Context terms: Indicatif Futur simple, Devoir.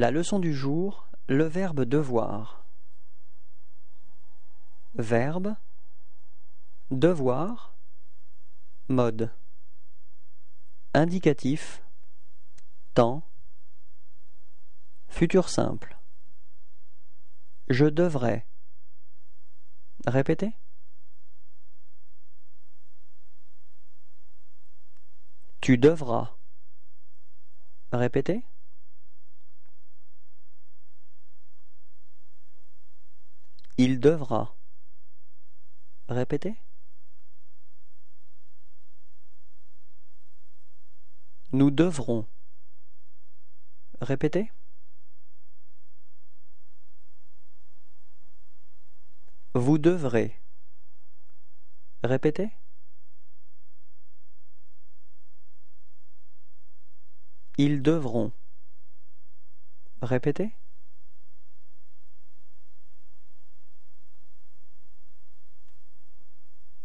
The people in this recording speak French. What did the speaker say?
La leçon du jour, le verbe devoir. Verbe, devoir, mode. Indicatif, temps, futur simple. Je devrais. Répétez. Tu devras. Répétez. Il devra. Répétez. Nous devrons. Répétez. Vous devrez. Répétez. Ils devront. Répétez.